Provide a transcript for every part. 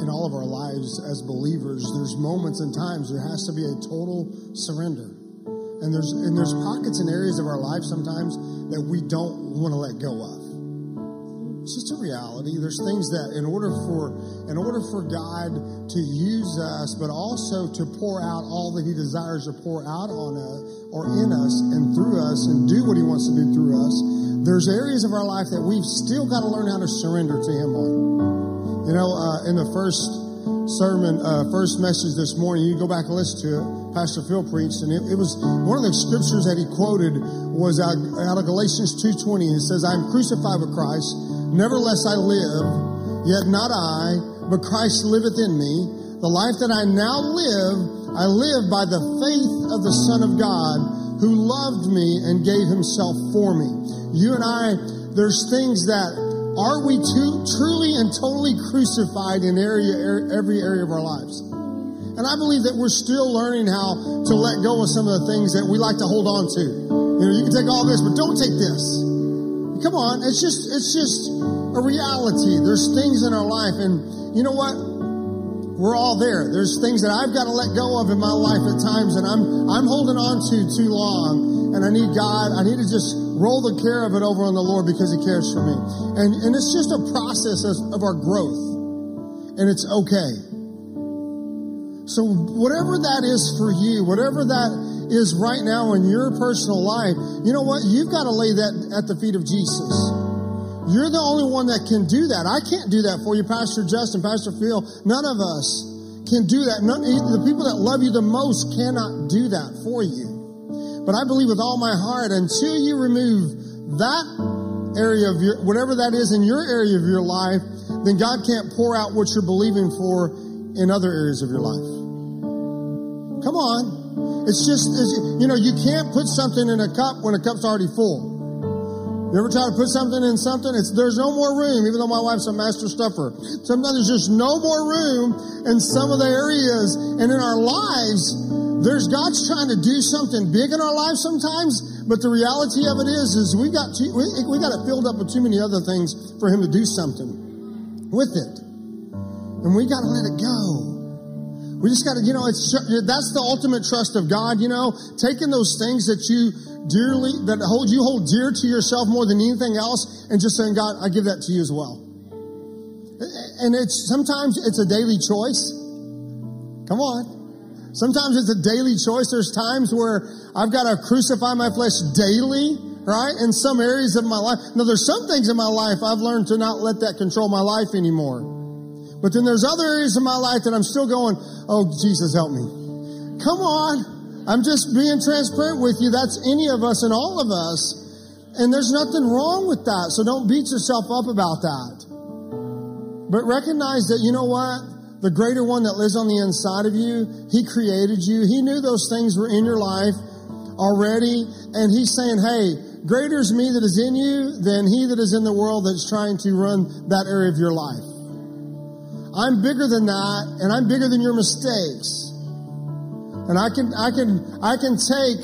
in all of our lives as believers, there's moments and times there has to be a total surrender. And there's pockets and areas of our life sometimes that we don't want to let go of. It's just a reality. There's things that in order for God to use us, but also to pour out all that he desires to pour out on us or in us and through us and do what he wants to do through us, there's areas of our life that we've still got to learn how to surrender to him on. You know, in the first sermon, first message this morning, you go back and listen to it. Pastor Phil preached, and it was one of the scriptures that he quoted was out of Galatians 2:20. It says, "I am crucified with Christ. Nevertheless I live, yet not I, but Christ liveth in me. The life that I now live, I live by the faith of the Son of God, who loved me and gave himself for me." You and I, there's things that, are we truly and totally crucified in every area of our lives? And I believe that we're still learning how to let go of some of the things that we like to hold on to. You know, you can take all this, but don't take this. Come on, it's just a reality. There's things in our life, and you know what? We're all there. There's things that I've got to let go of in my life at times, and I'm holding on to too long. And I need God. I need to just roll the care of it over on the Lord because he cares for me. And it's just a process of our growth, and it's okay. So whatever that is for you, whatever that is right now in your personal life, you know what? You've got to lay that at the feet of Jesus. You're the only one that can do that. I can't do that for you, Pastor Justin, Pastor Phil. None of us can do that. The people that love you the most cannot do that for you. But I believe with all my heart, until you remove that area of your, whatever that is in your area of your life, then God can't pour out what you're believing for in other areas of your life. Come on. You know, you can't put something in a cup when a cup's already full. You ever try to put something in something? There's no more room, even though my wife's a master stuffer. Sometimes there's just no more room in some of the areas. And in our lives, God's trying to do something big in our lives sometimes, but the reality of it is we got it filled up with too many other things for him to do something with it. And we got to let it go. We just got to, you know, that's the ultimate trust of God, you know, taking those things that you hold dear to yourself more than anything else, and just saying, God, I give that to you as well. And sometimes it's a daily choice. Come on. Sometimes it's a daily choice. There's times where I've got to crucify my flesh daily, right? In some areas of my life. Now, there's some things in my life I've learned to not let that control my life anymore. But then there's other areas of my life that I'm still going, oh, Jesus, help me. Come on. I'm just being transparent with you. That's any of us and all of us. And there's nothing wrong with that. So don't beat yourself up about that. But recognize that, you know what? The greater one that lives on the inside of you, he created you. He knew those things were in your life already. And he's saying, hey, greater is me that is in you than he that is in the world that's trying to run that area of your life. I'm bigger than that, and I'm bigger than your mistakes. And I can take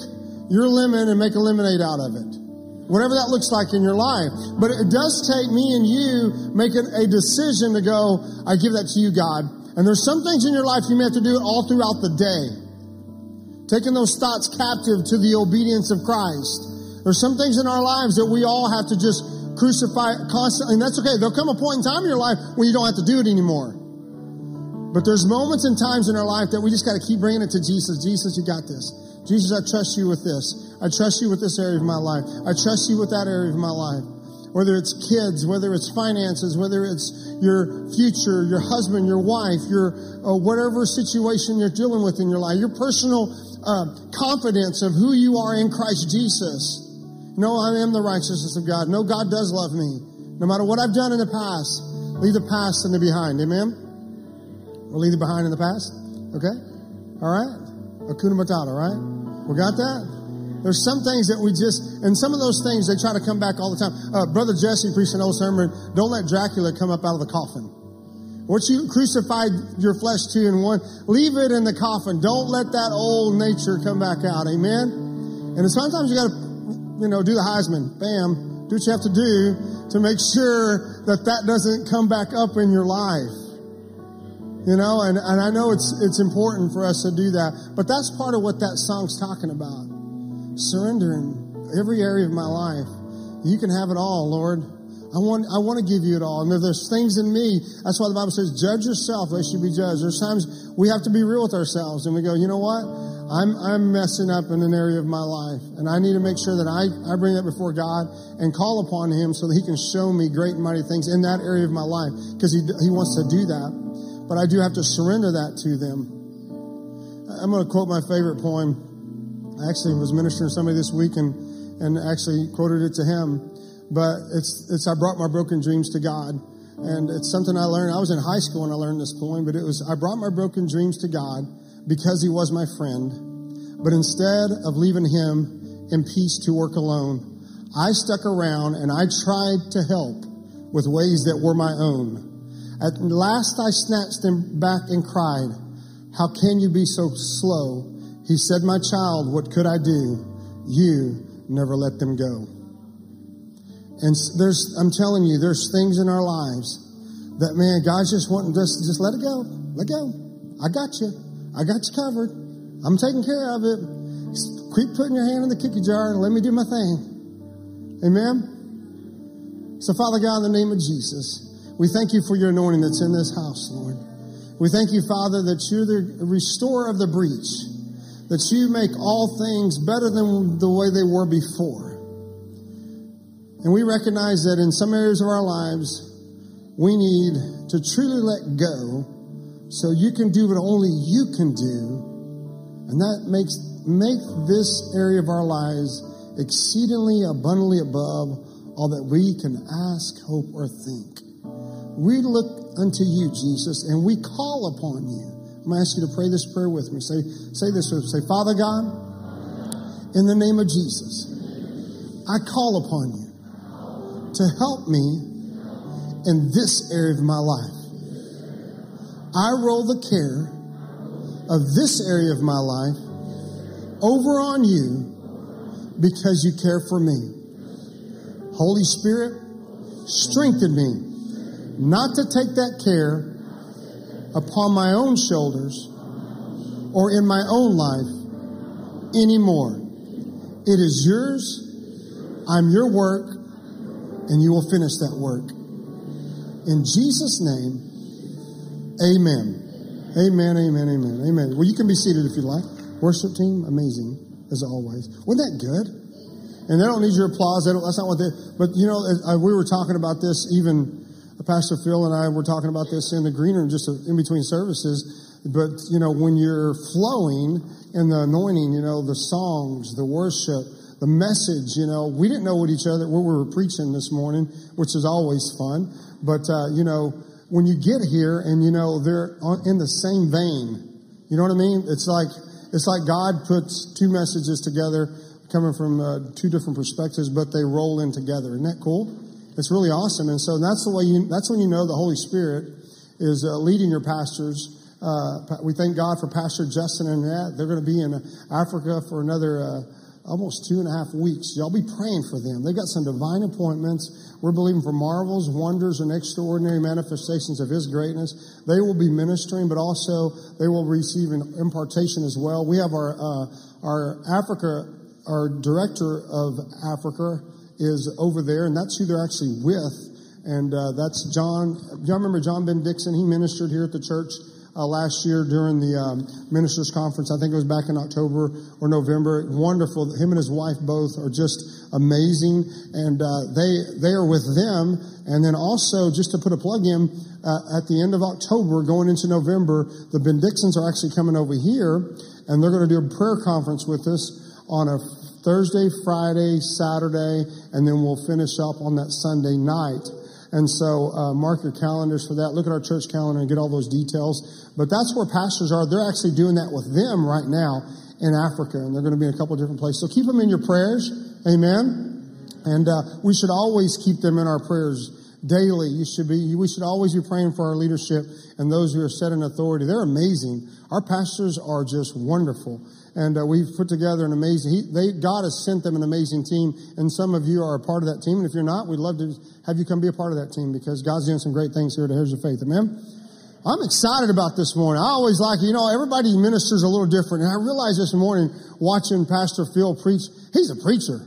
your lemon and make a lemonade out of it. Whatever that looks like in your life. But it does take me and you making a decision to go, I give that to you, God. And there's some things in your life you may have to do it all throughout the day. Taking those thoughts captive to the obedience of Christ. There's some things in our lives that we all have to just crucify constantly. And that's okay. There'll come a point in time in your life when you don't have to do it anymore. But there's moments and times in our life that we just got to keep bringing it to Jesus. Jesus, you got this. Jesus, I trust you with this. I trust you with this area of my life. I trust you with that area of my life. Whether it's kids, whether it's finances, whether it's your future, your husband, your wife, your whatever situation you're dealing with in your life, your personal confidence of who you are in Christ Jesus. No, I am the righteousness of God. No, God does love me. No matter what I've done in the past, leave the past and the behind. Amen? We'll leave it behind in the past. Okay? All right? Hakuna Matata, right? We got that? There's some things that we just, and some of those things, they try to come back all the time. Brother Jesse preached an old sermon, don't let Dracula come up out of the coffin. What you crucified your flesh to in one, leave it in the coffin. Don't let that old nature come back out. Amen? And sometimes you got to, you know, do the Heisman. Bam. Do what you have to do to make sure that doesn't come back up in your life. You know, and I know it's important for us to do that. But that's part of what that song's talking about. Surrendering every area of my life. You can have it all, Lord. I want to give you it all. And if there's things in me, that's why the Bible says, judge yourself lest you be judged. There's times we have to be real with ourselves and we go, you know what? I'm messing up in an area of my life. And I need to make sure that I bring that before God and call upon Him so that He can show me great and mighty things in that area of my life. Because He wants to do that. But I do have to surrender that to them. I'm going to quote my favorite poem. I actually was ministering to somebody this week and actually quoted it to him. But it's I brought my broken dreams to God. And it's something I learned. I was in high school when I learned this poem, but it was, I brought my broken dreams to God because He was my friend. But instead of leaving Him in peace to work alone, I stuck around and I tried to help with ways that were my own. At last I snatched Him back and cried, "How can you be so slow?" He said, "My child, what could I do? You never let them go." And there's, I'm telling you, there's things in our lives that, man, God's just wanting us to just let it go. Let go. I got you. I got you covered. I'm taking care of it. Just quit putting your hand in the cookie jar and let me do my thing. Amen? So, Father God, in the name of Jesus, we thank you for your anointing that's in this house, Lord. We thank you, Father, that you're the restorer of the breach, that you make all things better than the way they were before. And we recognize that in some areas of our lives, we need to truly let go so you can do what only you can do. And that make this area of our lives exceedingly abundantly above all that we can ask, hope, or think. We look unto you, Jesus, and we call upon you. I'm going to ask you to pray this prayer with me. Say this with me. Say, Father God, in the name of Jesus, I call upon you to help me in this area of my life. I roll the care of this area of my life over on you because you care for me. Holy Spirit, strengthen me not to take that care upon my own shoulders or in my own life anymore. It is yours. I'm your work. And you will finish that work. In Jesus' name, amen. Amen, amen, amen, amen. Well, you can be seated if you like. Worship team, amazing, as always. Wasn't that good? And they don't need your applause. That's not what they... But, you know, we were talking about this, even Pastor Phil and I were talking about this in the green room, just in between services. But, you know, when you're flowing in the anointing, you know, the songs, the worship, the message, you know, we didn't know what each other, what we were preaching this morning, which is always fun. But, you know, when you get here and, you know, they're in the same vein, you know what I mean? It's like God puts two messages together coming from two different perspectives, but they roll in together. Isn't that cool? It's really awesome. And so that's when you know the Holy Spirit is leading your pastors. We thank God for Pastor Justin and that. They're going to be in Africa for another, almost 2.5 weeks. Y'all be praying for them. They've got some divine appointments. We're believing for marvels, wonders, and extraordinary manifestations of His greatness. They will be ministering, but also they will receive an impartation as well. We have our director of Africa is over there, and that's who they're actually with. And that's John. Y'all remember John Ben Dixon? He ministered here at the church last year during the ministers conference. I think it was back in October or November. Wonderful. Him and his wife both are just amazing. And they are with them. And then also, just to put a plug in, at the end of October, going into November, the Ben Dixons are actually coming over here. And they're going to do a prayer conference with us on a Thursday, Friday, Saturday. And then we'll finish up on that Sunday night. And so mark your calendars for that. Look at our church calendar and get all those details. But that's where pastors are. They're actually doing that with them right now in Africa. And they're going to be in a couple different places. So keep them in your prayers. Amen. And we should always keep them in our prayers daily. We should always be praying for our leadership and those who are set in authority. They're amazing. Our pastors are just wonderful. And we've put together an amazing... God has sent them an amazing team. And some of you are a part of that team. And if you're not, we'd love to have you come be a part of that team because God's doing some great things here at Heritage of Faith. Amen? I'm excited about this morning. I always like, everybody ministers a little different. And I realized this morning watching Pastor Phil preach, he's a preacher.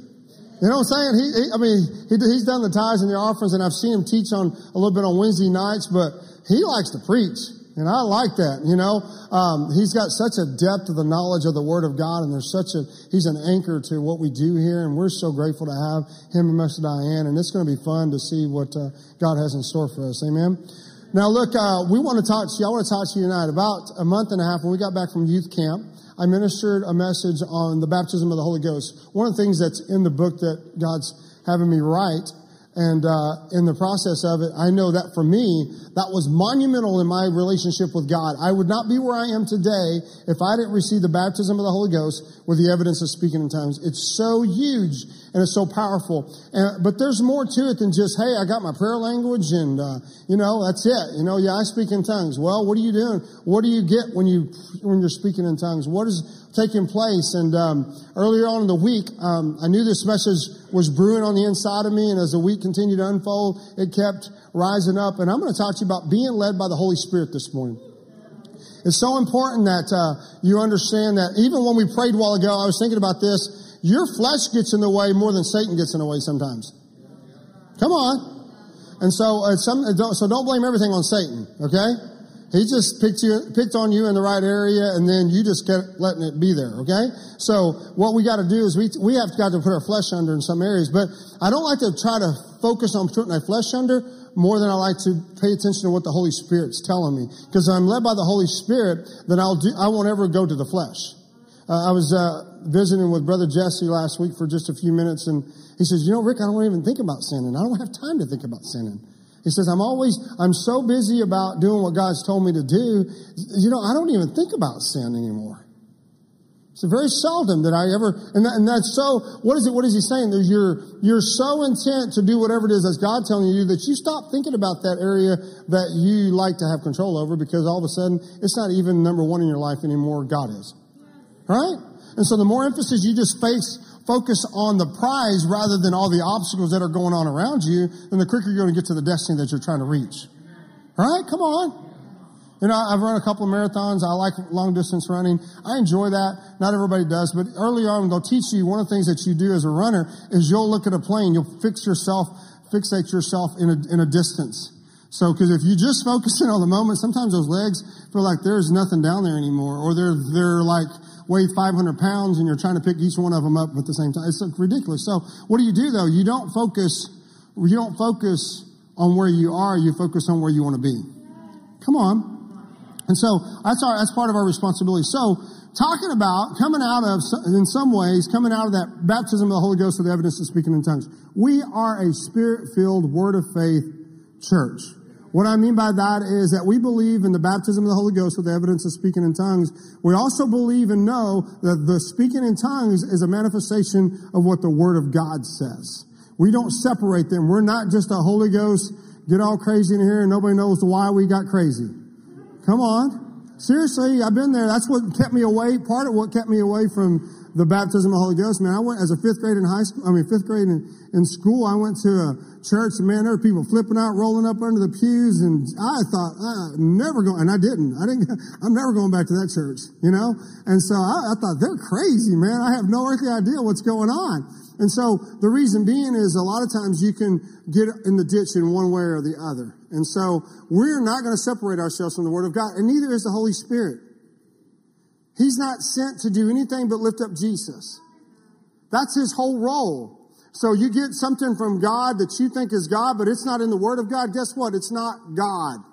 You know what I'm saying? He's done the tithes and the offerings, and I've seen him teach on a little bit on Wednesday nights, but he likes to preach. And I like that, He's got such a depth of the knowledge of the Word of God, and he's an anchor to what we do here, and we're so grateful to have him and Mr. Diane, and it's going to be fun to see what God has in store for us. Amen? Now, look, I want to talk to you tonight. About a month and a half, when we got back from youth camp, I ministered a message on the baptism of the Holy Ghost. One of the things that's in the book that God's having me write, and in the process of it, I know that for me, that was monumental in my relationship with God. I would not be where I am today if I didn't receive the baptism of the Holy Ghost with the evidence of speaking in tongues. It's so huge and it's so powerful. But there's more to it than just, hey, I got my prayer language and, that's it. I speak in tongues. Well, what are you doing? What do you get when you're speaking in tongues? What is taking place? And earlier on in the week, I knew this message was brewing on the inside of me, and as the week continued to unfold, it kept rising up. And I'm going to talk to you about being led by the Holy Spirit this morning. It's so important that you understand that. Even when we prayed a while ago, I was thinking about this. Your flesh gets in the way more than Satan gets in the way sometimes. Come on. And so, don't blame everything on Satan, okay? He just picked on you in the right area, and then you just kept letting it be there, okay? So what we got to do is we have got to put our flesh under in some areas. But I don't like to try to focus on putting my flesh under more than I like to pay attention to what the Holy Spirit's telling me. Because if I'm led by the Holy Spirit, then I won't ever go to the flesh. I was visiting with Brother Jesse last week for just a few minutes, and he says, Rick, I don't even think about sinning. I don't have time to think about sinning. He says, I'm so busy about doing what God's told me to do, I don't even think about sin anymore. It's very seldom that I ever, what is he saying? That you're so intent to do whatever it is that's God telling you that you stop thinking about that area that you like to have control over, because all of a sudden, it's not even number one in your life anymore, God is. Right? And so the more emphasis you just focus on the prize rather than all the obstacles that are going on around you, then the quicker you're going to get to the destiny that you're trying to reach. All right? Come on. I've run a couple of marathons. I like long-distance running. I enjoy that. Not everybody does. But early on, they'll teach you one of the things that you do as a runner is you'll look at a plane. You'll fixate yourself in a distance. So, because if you're just focusing on the moment, sometimes those legs feel like there's nothing down there anymore, or they're like, weigh 500 pounds and you're trying to pick each one of them up at the same time. It's ridiculous. So what do you do though? You don't focus on where you are. You focus on where you want to be. Come on. And so that's part of our responsibility. So talking about coming out of that baptism of the Holy Ghost with the evidence of speaking in tongues. We are a Spirit-filled Word of Faith church. What I mean by that is that we believe in the baptism of the Holy Ghost with the evidence of speaking in tongues. We also believe and know that the speaking in tongues is a manifestation of what the Word of God says. We don't separate them. We're not just a Holy Ghost, get all crazy in here and nobody knows why we got crazy. Come on. Seriously, I've been there. That's what kept me away. Part of what kept me away from the baptism of the Holy Ghost. Man, I went as a fifth grade in school. I went to a church, and man, there were people flipping out, rolling up under the pews, and I thought, I'm never going back to that church, And so I thought, they're crazy, man. I have no earthly idea what's going on. And so the reason being is a lot of times you can get in the ditch in one way or the other. And so we're not going to separate ourselves from the Word of God, and neither is the Holy Spirit. He's not sent to do anything but lift up Jesus. That's his whole role. So you get something from God that you think is God, but it's not in the Word of God. Guess what? It's not God.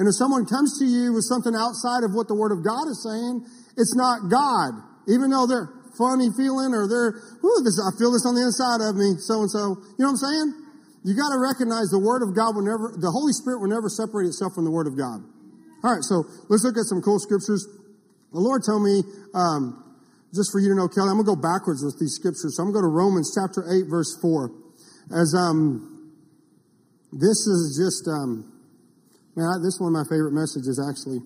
And if someone comes to you with something outside of what the Word of God is saying, it's not God. Even though they're funny feeling or I feel this on the inside of me, so-and-so. You know what I'm saying? You got to recognize the Holy Spirit will never separate itself from the Word of God. All right, so let's look at some cool scriptures. The Lord told me... just for you to know, Kelly, I'm going to go backwards with these scriptures. So I'm going to go to Romans chapter 8, verse 4. This is one of my favorite messages, actually.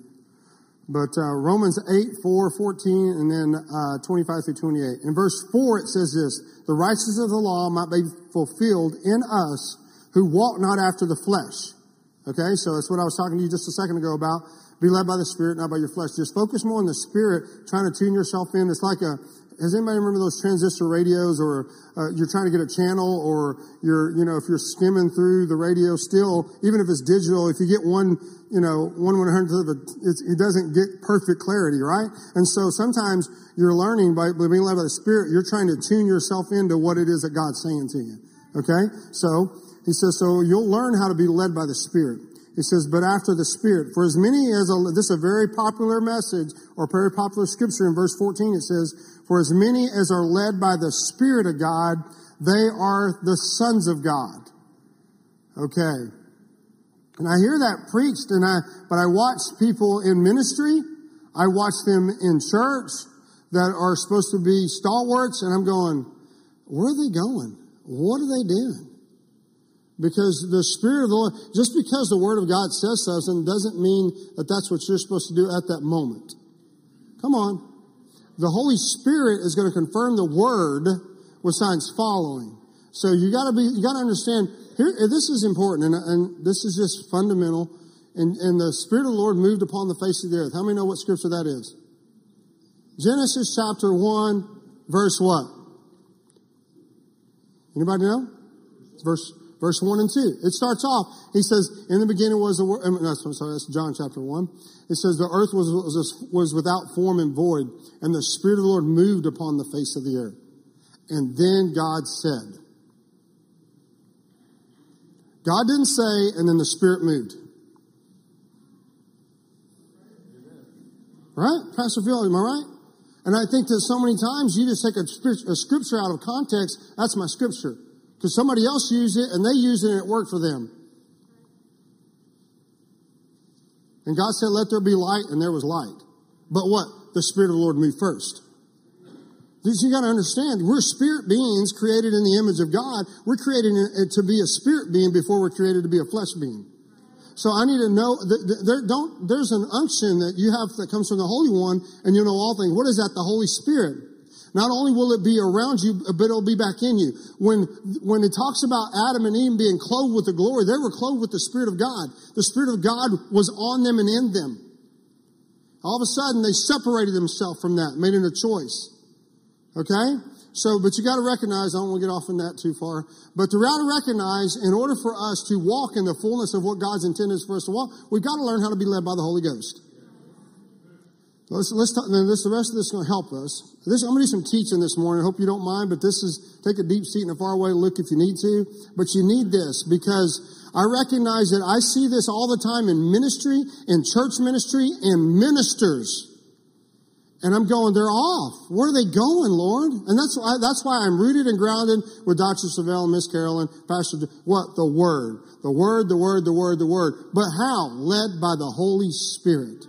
But Romans 8, 4, 14, and then 25 through 28. In verse 4, it says this, the righteousness of the law might be fulfilled in us who walk not after the flesh. Okay, so that's what I was talking to you just a second ago about. Be led by the Spirit, not by your flesh. Just focus more on the Spirit, trying to tune yourself in. It's like a, does anybody remember those transistor radios, or you're trying to get a channel, or you're, you know, if you're skimming through the radio still, even if it's digital, if you get one, you know, 1/100th of it doesn't get perfect clarity, right? And so sometimes you're learning by being led by the Spirit, you're trying to tune yourself into what it is that God's saying to you. Okay, so he says, so you'll learn how to be led by the Spirit. He says, but after the Spirit, for as many as, this is a very popular message or very popular scripture in verse 14, it says, for as many as are led by the Spirit of God, they are the sons of God. Okay. And I hear that preached, and but I watch people in ministry. I watch them in church that are supposed to be stalwarts, and I'm going, where are they going? What are they doing? Because the Spirit of the Lord, just because the Word of God says something doesn't mean that that's what you're supposed to do at that moment. Come on. The Holy Spirit is going to confirm the Word with signs following. So you got to understand, here, this is important, and this is just fundamental. And the Spirit of the Lord moved upon the face of the earth. How many know what scripture that is? Genesis chapter 1, verse what? Anybody know? Verse 1 and 2. It starts off. He says, in the beginning was the Word. I'm sorry, that's John chapter 1. It says, the earth was without form and void, and the Spirit of the Lord moved upon the face of the earth. And then God said. God didn't say, and then the Spirit moved. Right? Pastor Phil, am I right? And I think that so many times you just take a scripture out of context. That's my scripture. Because somebody else used it, and they used it, and it worked for them. And God said, let there be light, and there was light. But what? The Spirit of the Lord moved first. You got to understand, we're spirit beings created in the image of God. We're created to be a spirit being before we're created to be a flesh being. So I need to know, there's an unction that you have that comes from the Holy One, and you know all things. What is that? The Holy Spirit. Not only will it be around you, but it'll be back in you. When it talks about Adam and Eve being clothed with the glory, they were clothed with the Spirit of God. The Spirit of God was on them and in them. All of a sudden, they separated themselves from that, made a choice. Okay? So, but you got to recognize, I don't want to get off on that too far, but to recognize, in order for us to walk in the fullness of what God's intended for us to walk, we've got to learn how to be led by the Holy Ghost. Let's talk, the rest of this is going to help us. I'm going to do some teaching this morning. I hope you don't mind, but this is, take a deep seat and a faraway look if you need to. But you need this, because I recognize that I see this all the time in ministry, in church ministry, in ministers. And I'm going, they're off. Where are they going, Lord? And that's why I'm rooted and grounded with Dr. Savelle, Miss Carolyn, Pastor, what? The Word. The Word, the Word, the Word, the Word. But how? Led by the Holy Spirit.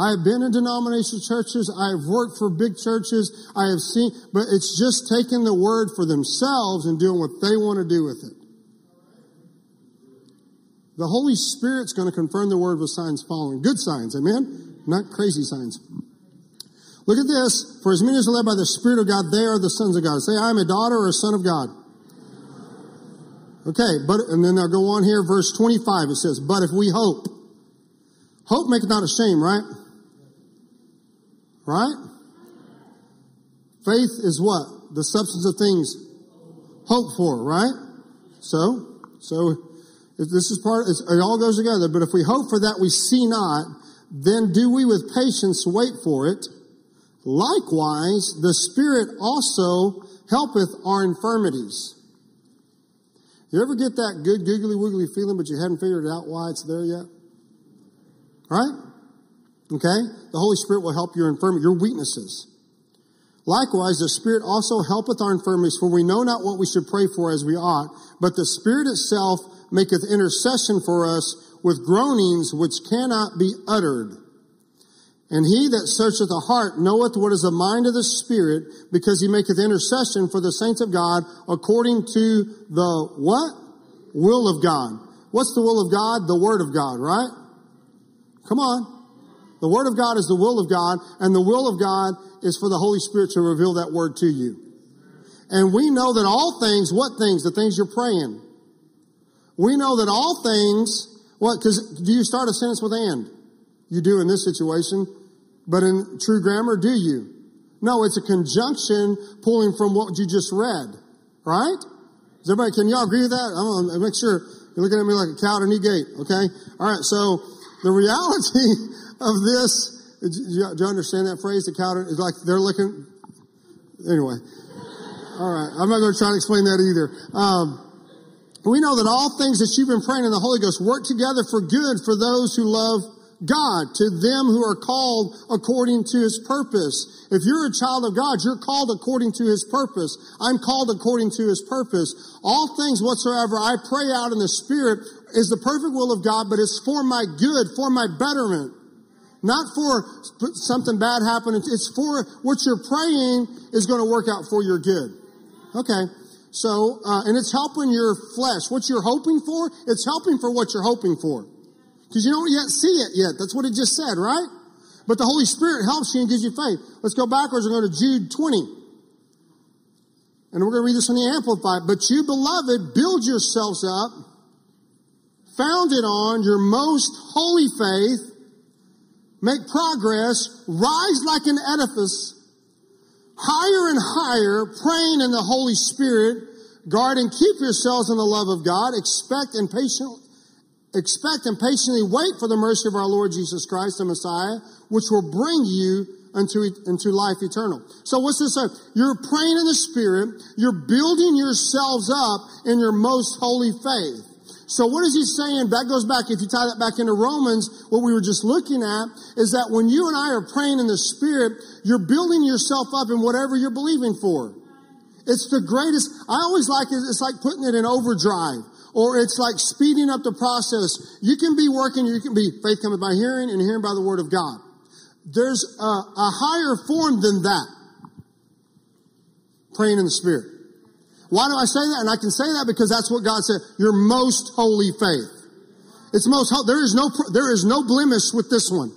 I have been in denominational churches. I have worked for big churches. I have seen, but it's just taking the Word for themselves and doing what they want to do with it. The Holy Spirit's going to confirm the Word with signs following. Good signs, amen? Not crazy signs. Look at this. For as many as are led by the Spirit of God, they are the sons of God. Say, I am a daughter or a son of God. Okay, and then I'll go on here. Verse 25, it says, but if we hope. Hope maketh not ashamed, right? Right? Faith is what? The substance of things hoped for, right? So if this is part, it all goes together. But if we hope for that we see not, then do we with patience wait for it. Likewise, the Spirit also helpeth our infirmities. You ever get that good googly woogly feeling, but you hadn't figured out why it's there yet? Right? Okay? The Holy Spirit will help your infirmity, your weaknesses. Likewise, the Spirit also helpeth our infirmities, for we know not what we should pray for as we ought, but the Spirit itself maketh intercession for us with groanings which cannot be uttered. And he that searcheth the heart knoweth what is the mind of the Spirit, because he maketh intercession for the saints of God according to the what? Will of God. What's the will of God? The Word of God, right? Come on. The Word of God is the will of God, and the will of God is for the Holy Spirit to reveal that Word to you. And we know that all things, what things? The things you're praying. We know that all things, what? Because do you start a sentence with and? You do in this situation. But in true grammar, do you? No, it's a conjunction pulling from what you just read. Right? Does everybody, can y'all agree with that? I want to make sure you're looking at me like a cow at a new gate. Okay? All right. So the reality of this, do you understand that phrase? The cow is like they're looking. Anyway. All right. I'm not going to try to explain that either. We know that all things that you've been praying in the Holy Ghost work together for good for those who love God, to them who are called according to His purpose. If you're a child of God, you're called according to His purpose. I'm called according to His purpose. All things whatsoever I pray out in the Spirit is the perfect will of God, but it's for my good, for my betterment. Not for something bad happening. It's for what you're praying is going to work out for your good. Okay. So, and it's helping your flesh. What you're hoping for, it's helping for what you're hoping for. Because you don't yet see it yet. That's what it just said, right? But the Holy Spirit helps you and gives you faith. Let's go backwards and go to Jude 20. And we're going to read this on the Amplified. But you, beloved, build yourselves up, founded on your most holy faith, make progress, rise like an edifice, higher and higher, praying in the Holy Spirit, guard and keep yourselves in the love of God, expect and patiently wait for the mercy of our Lord Jesus Christ, the Messiah, which will bring you unto life eternal. So what's this? You're praying in the Spirit, you're building yourselves up in your most holy faith. So what is he saying? That goes back, if you tie that back into Romans, what we were just looking at is that when you and I are praying in the Spirit, you're building yourself up in whatever you're believing for. It's the greatest. I always like it. It's like putting it in overdrive, or it's like speeding up the process. You can be working. You can be faith cometh by hearing and hearing by the word of God. There's a higher form than that. Praying in the Spirit. Why do I say that? And I can say that because that's what God said. Your most holy faith. It's most holy. There is no blemish with this one.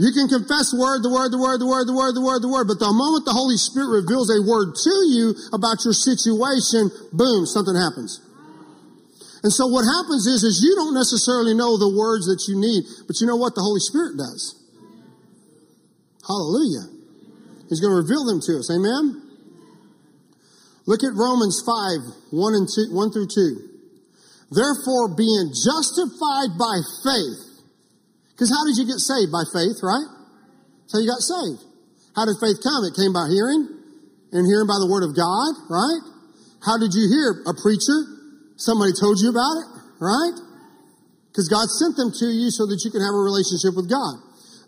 You can confess the word, but the moment the Holy Spirit reveals a word to you about your situation, boom, something happens. And so what happens is you don't necessarily know the words that you need, but you know what? The Holy Spirit does. Hallelujah. He's going to reveal them to us. Amen. Look at Romans 5, 1 through 2. Therefore, being justified by faith. Because how did you get saved? By faith, right? That's how you got saved. How did faith come? It came by hearing. And hearing by the word of God, right? How did you hear? A preacher. Somebody told you about it, right? Because God sent them to you so that you can have a relationship with God.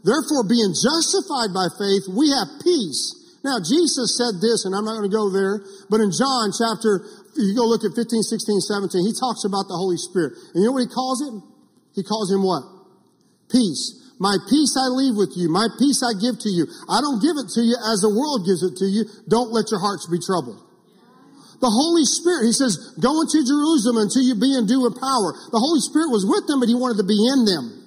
Therefore, being justified by faith, we have peace. Now, Jesus said this, and I'm not going to go there, but in John chapter, you go look at 15, 16, 17, he talks about the Holy Spirit. And you know what he calls it? He calls him what? Peace. My peace I leave with you. My peace I give to you. I don't give it to you as the world gives it to you. Don't let your hearts be troubled. The Holy Spirit, he says, go into Jerusalem until you be endued with power. The Holy Spirit was with them, but he wanted to be in them.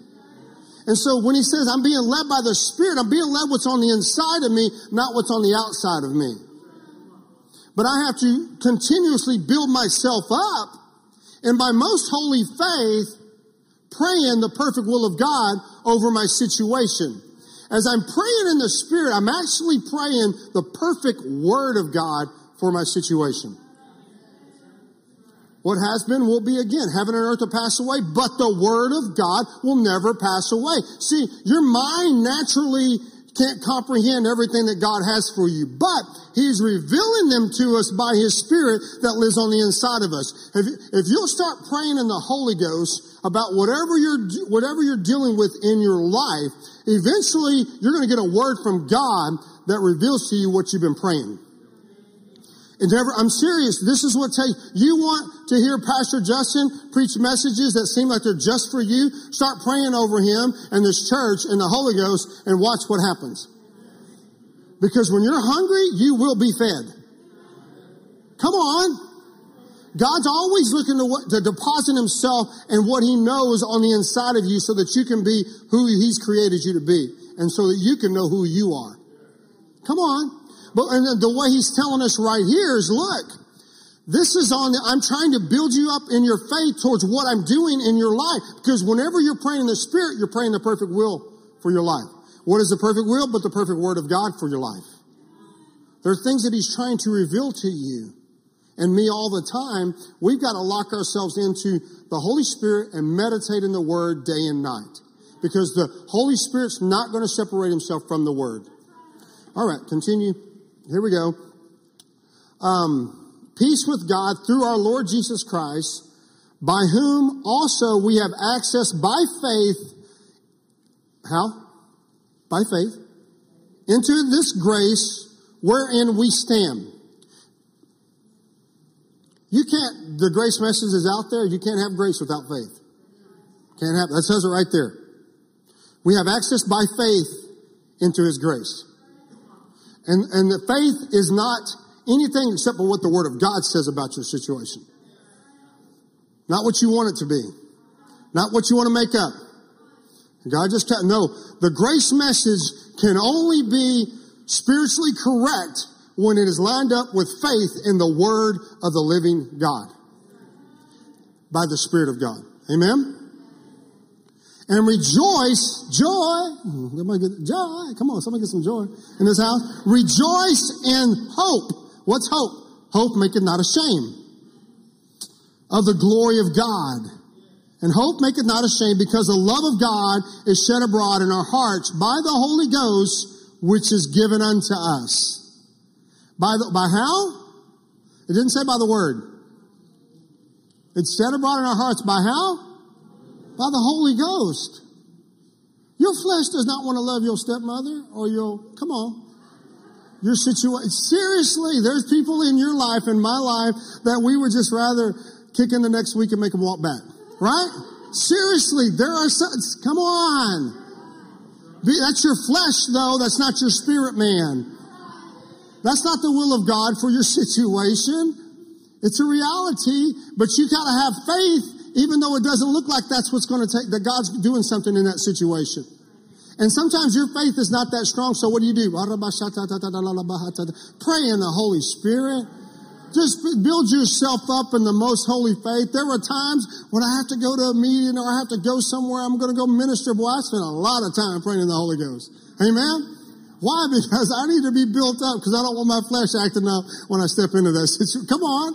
And so when he says, I'm being led by the Spirit, I'm being led what's on the inside of me, not what's on the outside of me. But I have to continuously build myself up, and by most holy faith, praying the perfect will of God over my situation. As I'm praying in the Spirit, I'm actually praying the perfect word of God for my situation. What has been will be again. Heaven and earth will pass away, but the word of God will never pass away. See, your mind naturally can't comprehend everything that God has for you, but he's revealing them to us by his Spirit that lives on the inside of us. If you'll start praying in the Holy Ghost about whatever you're dealing with in your life, eventually you're going to get a word from God that reveals to you what you've been praying. I'm serious. This is what you want to hear Pastor Justin preach messages that seem like they're just for you. Start praying over him and this church and the Holy Ghost and watch what happens. Because when you're hungry, you will be fed. Come on. God's always looking to deposit himself and what he knows on the inside of you so that you can be who he's created you to be and so that you can know who you are. Come on. But the way he's telling us right here is, look, This is on, I'm trying to build you up in your faith towards what I'm doing in your life. Because whenever you're praying in the Spirit, you're praying the perfect will for your life. What is the perfect will but the perfect Word of God for your life? There are things that He's trying to reveal to you and me all the time. We've got to lock ourselves into the Holy Spirit and meditate in the Word day and night. Because the Holy Spirit's not going to separate Himself from the Word. All right, continue. Here we go. Peace with God through our Lord Jesus Christ, by whom also we have access by faith. How? By faith. Into this grace wherein we stand. You can't, the grace message is out there. You can't have grace without faith. Can't have, that says it right there. We have access by faith into His grace. And the faith is not anything except for what the Word of God says about your situation. Not what you want it to be. Not what you want to make up. God just tell, no, the grace message can only be spiritually correct when it is lined up with faith in the Word of the living God. By the Spirit of God. Amen? And rejoice, joy, joy, come on, somebody get some joy in this house. Rejoice in hope. What's hope? Hope maketh not ashamed of the glory of God. And hope maketh not ashamed, because the love of God is shed abroad in our hearts by the Holy Ghost, which is given unto us. By how? It didn't say by the Word. It's shed abroad in our hearts by how? By the Holy Ghost. Your flesh does not want to love your stepmother or your, come on. Your situation. Seriously, there's people in your life, in my life, that we would just rather kick in the next week and make them walk back. Right? Seriously, there are some, come on. That's your flesh, though. That's not your spirit, man. That's not the will of God for your situation. It's a reality, but you got to have faith, even though it doesn't look like that's what's going to take, that God's doing something in that situation. And sometimes your faith is not that strong, so what do? Pray in the Holy Spirit. Just build yourself up in the most holy faith. There were times when I have to go to a meeting or I have to go somewhere, I'm going to go minister. Boy, I spent a lot of time praying in the Holy Ghost. Amen? Why? Because I need to be built up, because I don't want my flesh acting up when I step into that situation. Come on.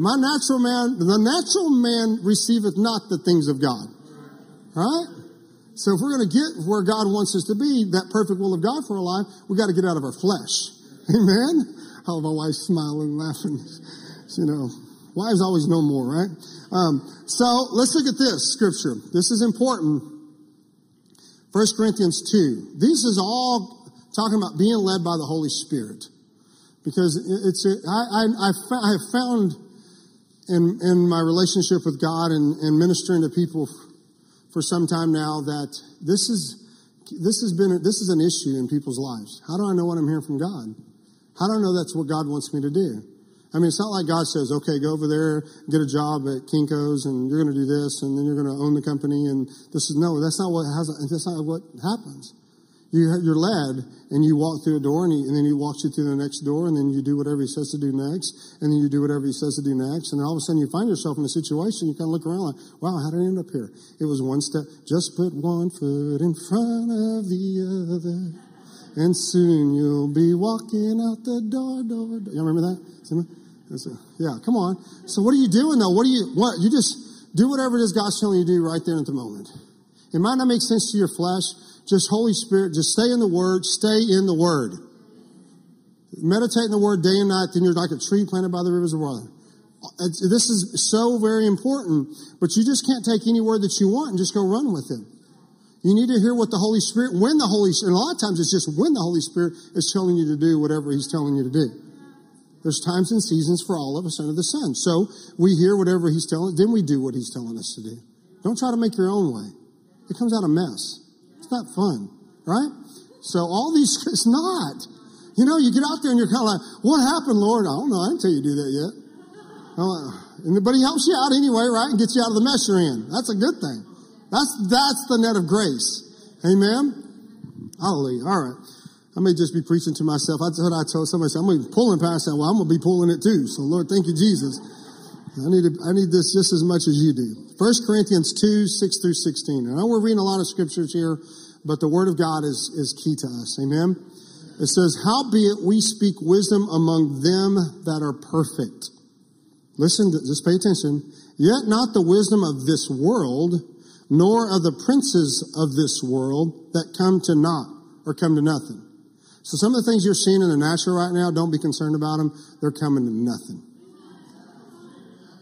My natural man, the natural man receiveth not the things of God. Right? So if we're going to get where God wants us to be, that perfect will of God for our life, we've got to get out of our flesh. Amen? Oh, my wife's smiling and laughing. You know, wives always know more, right? So let's look at this scripture. This is important. 1 Corinthians 2. This is all talking about being led by the Holy Spirit. Because it's I have found in my relationship with God and ministering to people for some time now that this has been an issue in people's lives. How do I know what I'm hearing from God? How do I know that's what God wants me to do? I mean, it's not like God says, okay, go over there, get a job at Kinko's, and you're going to do this, and then you're going to own the company, and this is, no, that's not what happens. You're led, and you walk through a door, and then He walks you through the next door, and then you do whatever He says to do next, and then you do whatever He says to do next, and all of a sudden you find yourself in a situation, you kind of look around like, wow, how did I end up here? It was one step, just put one foot in front of the other, and soon you'll be walking out the door. Y'all remember that? Yeah, come on. So what are you doing, though? What? You just do whatever it is God's telling you to do right there at the moment. It might not make sense to your flesh. Just Holy Spirit, just stay in the Word. Stay in the Word. Meditate in the Word day and night, then you're like a tree planted by the rivers of water. This is so very important, but you just can't take any word that you want and just go run with it. You need to hear what the Holy Spirit, and a lot of times it's just when the Holy Spirit is telling you to do whatever He's telling you to do. There's times and seasons for all of us under the sun. So we hear whatever He's telling, then we do what He's telling us to do. Don't try to make your own way. It comes out a mess. It's not fun, right? So it's not. You know, you get out there and you're kind of like, what happened, Lord? I don't know. I didn't tell you to do that yet. But He helps you out anyway, right? And gets you out of the mess you're in. That's a good thing. That's the net of grace. Amen? Hallelujah. All right. I may just be preaching to myself. I thought I told somebody, I'm going to be pulling past that. Well, I'm going to be pulling it too. So, Lord, thank you, Jesus. I need this just as much as you do. 1 Corinthians 2, 6 through 16. I know we're reading a lot of scriptures here, but the word of God is key to us. Amen? It says, howbeit we speak wisdom among them that are perfect. Listen, just pay attention. Yet not the wisdom of this world, nor of the princes of this world that come to naught or come to nothing. So some of the things you're seeing in the natural right now, don't be concerned about them. They're coming to nothing.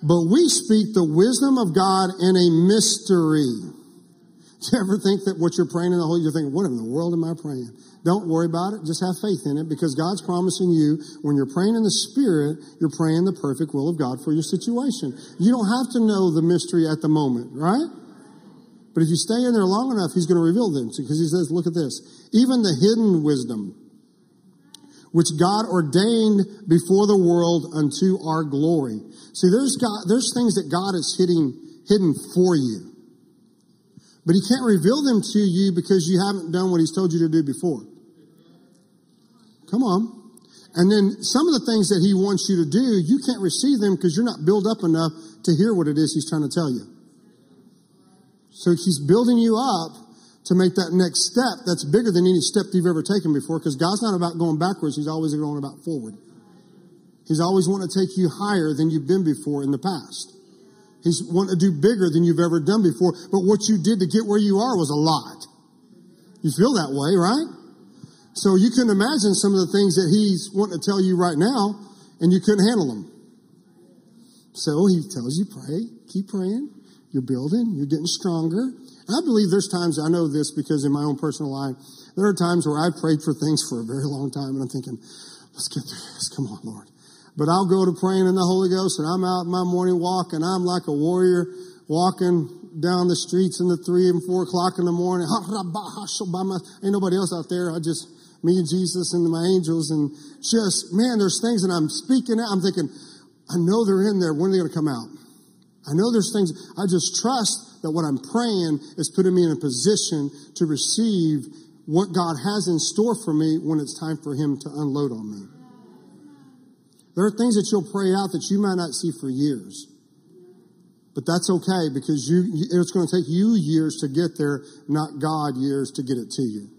But we speak the wisdom of God in a mystery. Do you ever think that what you're praying in the Holy Spirit, you're thinking, what in the world am I praying? Don't worry about it. Just have faith in it, because God's promising you when you're praying in the Spirit, you're praying the perfect will of God for your situation. You don't have to know the mystery at the moment, right? But if you stay in there long enough, he's going to reveal them, because he says, look at this. Even the hidden wisdom, which God ordained before the world unto our glory. See, there's things that God is hidden for you. But he can't reveal them to you because you haven't done what he's told you to do before. Come on. And then some of the things that he wants you to do, you can't receive them because you're not built up enough to hear what it is he's trying to tell you. So he's building you up to make that next step that's bigger than any step you've ever taken before, because God's not about going backwards. He's always going about forward. He's always wanting to take you higher than you've been before in the past. He's wanting to do bigger than you've ever done before. But what you did to get where you are was a lot. You feel that way, right? So you can imagine some of the things that he's wanting to tell you right now, and you couldn't handle them. So he tells you, pray, keep praying. You're building, you're getting stronger. I believe there's times, I know this because in my own personal life, there are times where I've prayed for things for a very long time, and I'm thinking, let's get through this. Come on, Lord. But I'll go to praying in the Holy Ghost, and I'm out my morning walk, and I'm like a warrior walking down the streets in the 3 and 4 o'clock in the morning. Ain't nobody else out there. I just, me and Jesus and my angels, and just, man, there's things that I'm speaking out. I'm thinking, I know they're in there. When are they going to come out? I know there's things. I just trust that what I'm praying is putting me in a position to receive what God has in store for me when it's time for him to unload on me. There are things that you'll pray out that you might not see for years. But that's okay, because it's going to take you years to get there, not God years to get it to you.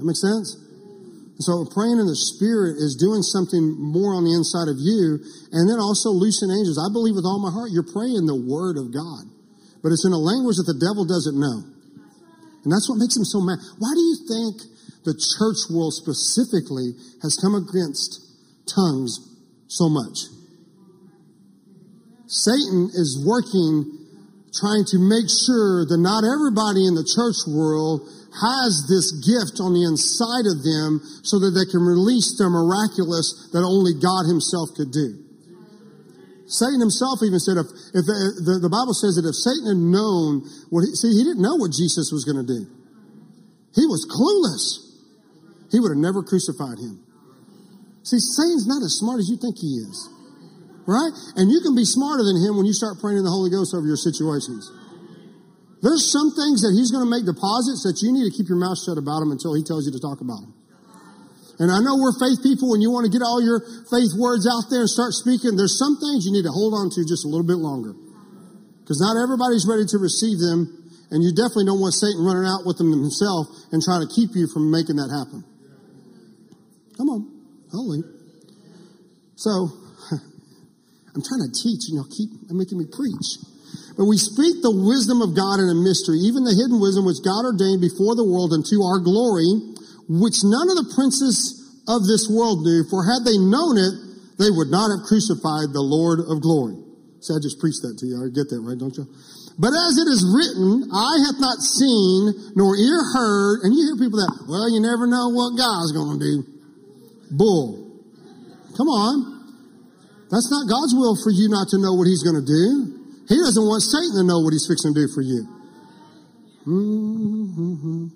That makes sense? So praying in the Spirit is doing something more on the inside of you. And then also loosing angels. I believe with all my heart you're praying the Word of God. But it's in a language that the devil doesn't know. And that's what makes him so mad. Why do you think the church world specifically has come against tongues so much? Satan is working, trying to make sure that not everybody in the church world has this gift on the inside of them so that they can release their miraculous that only God himself could do. Satan himself even said, if the Bible says that if Satan had known, he didn't know what Jesus was going to do. He was clueless. He would have never crucified him. See, Satan's not as smart as you think he is, right? And you can be smarter than him when you start praying in the Holy Ghost over your situations. There's some things that he's going to make deposits that you need to keep your mouth shut about them until he tells you to talk about them. And I know we're faith people, and you want to get all your faith words out there and start speaking. There's some things you need to hold on to just a little bit longer, because not everybody's ready to receive them, and you definitely don't want Satan running out with them himself and trying to keep you from making that happen. Come on. Holy. So, I'm trying to teach, and y'all keep making me preach. But we speak the wisdom of God in a mystery, even the hidden wisdom which God ordained before the world unto our glory, which none of the princes of this world knew. For had they known it, they would not have crucified the Lord of glory. See, I just preached that to you. I get that, right? Don't you? But as it is written, eye hath not seen, nor ear heard. And you hear people that, well, you never know what God's going to do. Bull. Come on. That's not God's will for you not to know what he's going to do. He doesn't want Satan to know what he's fixing to do for you. Mm-hmm.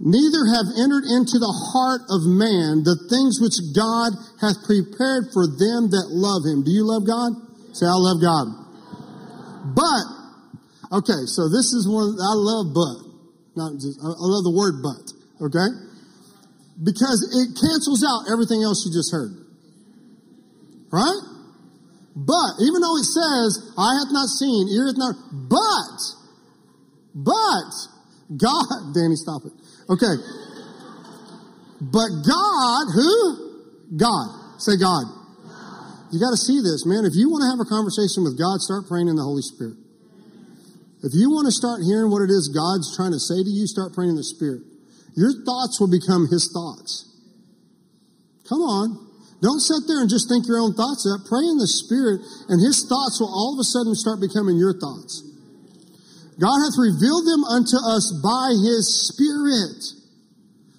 Neither have entered into the heart of man the things which God hath prepared for them that love him. Do you love God? Say, I love God. But, okay, so this is one, I love but. Not just, I love the word but, okay? Because it cancels out everything else you just heard. Right? But, even though it says, eye hath not seen, ear hath not, but, God, Danny, stop it. Okay. But God, who? God. Say God. You got to see this, man. If you want to have a conversation with God, start praying in the Holy Spirit. If you want to start hearing what it is God's trying to say to you, start praying in the Spirit. Your thoughts will become His thoughts. Come on. Don't sit there and just think your own thoughts up. Pray in the Spirit, and His thoughts will all of a sudden start becoming your thoughts. God hath revealed them unto us by His Spirit.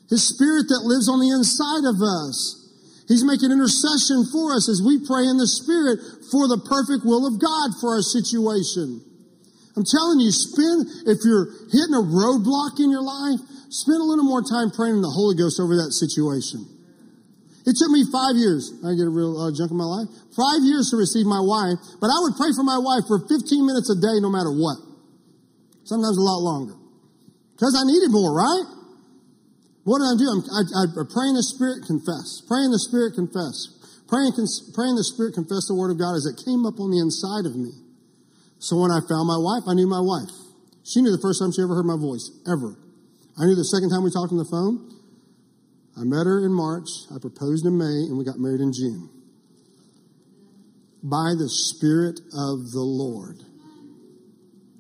His Spirit that lives on the inside of us. He's making intercession for us as we pray in the Spirit for the perfect will of God for our situation. I'm telling you, if you're hitting a roadblock in your life, spend a little more time praying in the Holy Ghost over that situation. It took me 5 years. I get a real junk in my life. 5 years to receive my wife, but I would pray for my wife for 15 minutes a day no matter what. Sometimes a lot longer. Because I needed more, right? What did I do? I pray in the Spirit, confess. Pray in the Spirit, confess. Pray in the Spirit, confess the Word of God as it came up on the inside of me. So when I found my wife, I knew my wife. She knew the first time she ever heard my voice, ever. I knew the second time we talked on the phone. I met her in March. I proposed in May, and we got married in June. By the Spirit of the Lord.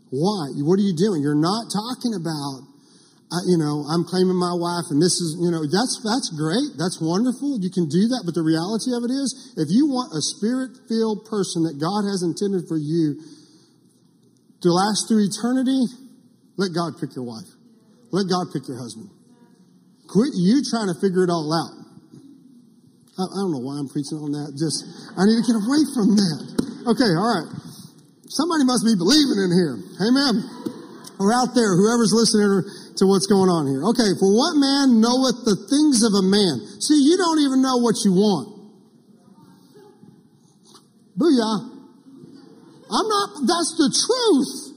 Why? What are you doing? You're not talking about, I'm claiming my wife, and this is, that's great. That's wonderful. You can do that. But the reality of it is, if you want a Spirit-filled person that God has intended for you to last through eternity, let God pick your wife. Let God pick your husband. Quit you trying to figure it all out. I don't know why I'm preaching on that. I need to get away from that. Okay, all right. Somebody must be believing in here. Amen. Or out there, whoever's listening to what's going on here. Okay, for what man knoweth the things of a man? See, you don't even know what you want. Booyah. That's the truth.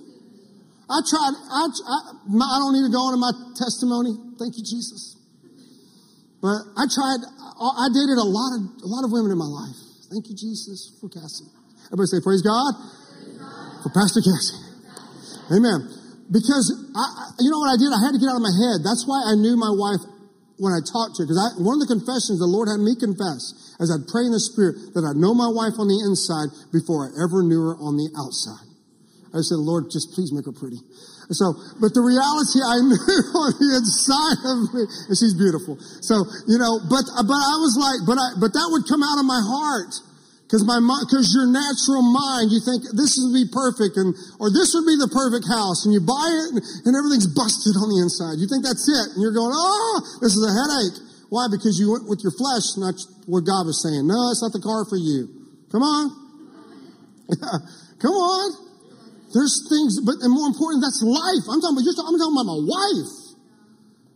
I don't need to go on in my testimony. Thank you, Jesus. But I dated a lot of women in my life. Thank you, Jesus, for Cassie. Everybody say, praise God. Praise God. For Pastor Cassie. Amen. Because, you know what I did? I had to get out of my head. That's why I knew my wife when I talked to her. Because one of the confessions the Lord had me confess as I'd pray in the Spirit that I'd know my wife on the inside before I ever knew her on the outside. I said, Lord, just please make her pretty. But the reality I knew on the inside of me, and she's beautiful. But that would come out of my heart. Because your natural mind, you think this would be perfect, or this would be the perfect house, and you buy it, and everything's busted on the inside. You think that's it, and you're going, this is a headache. Why? Because you went with your flesh, not what God was saying. No, it's not the car for you. Come on. Yeah, come on. There's things, and more important, that's life. I'm talking about my wife.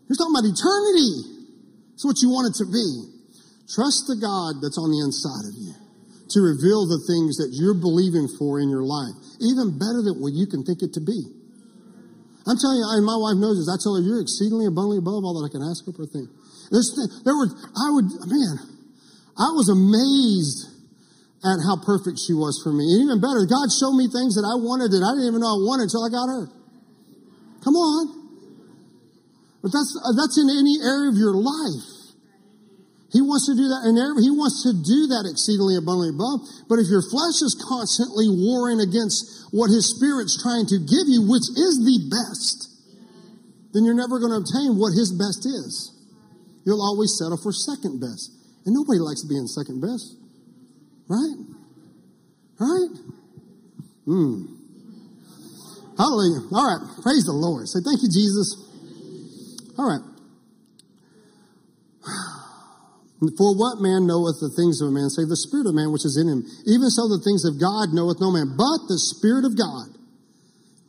You're talking about eternity. It's what you want it to be. Trust the God that's on the inside of you to reveal the things that you're believing for in your life, even better than what you can think it to be. I'm telling you, my wife knows this. I tell her, you're exceedingly abundantly above all that I can ask or think. I was amazed at how perfect she was for me. And even better, God showed me things that I wanted that I didn't even know I wanted until I got her. Come on. But that's in any area of your life. He wants to do that, and He wants to do that exceedingly abundantly above. But if your flesh is constantly warring against what His Spirit's trying to give you, which is the best, then you're never going to obtain what His best is. You'll always settle for second best. And nobody likes being second best. Right? Right? Hallelujah. All right. Praise the Lord. Say, thank you, Jesus. All right. For what man knoweth the things of a man, save the spirit of man which is in him? Even so the things of God knoweth no man, but the Spirit of God.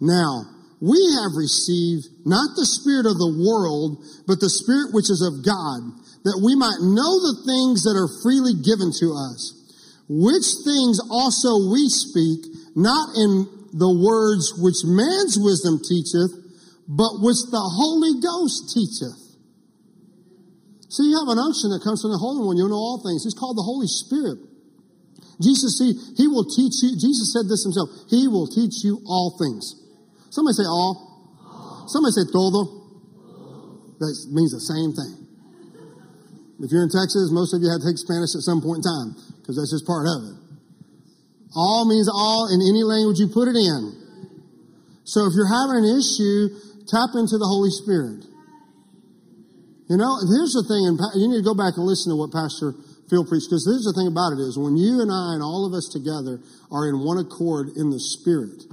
Now, we have received not the spirit of the world, but the Spirit which is of God, that we might know the things that are freely given to us. Which things also we speak, not in the words which man's wisdom teacheth, but which the Holy Ghost teacheth. See, you have an unction that comes from the Holy One. You'll know all things. It's called the Holy Spirit. Jesus, see, he will teach you. Jesus said this himself. He will teach you all things. Somebody say all. All. Somebody say todo. That means the same thing. If you're in Texas, most of you had to take Spanish at some point in time because that's just part of it. All means all in any language you put it in. So if you're having an issue, tap into the Holy Spirit. You know, here's the thing, and you need to go back and listen to what Pastor Phil preached, because here's the thing about it is when you and I and all of us together are in one accord in the Spirit,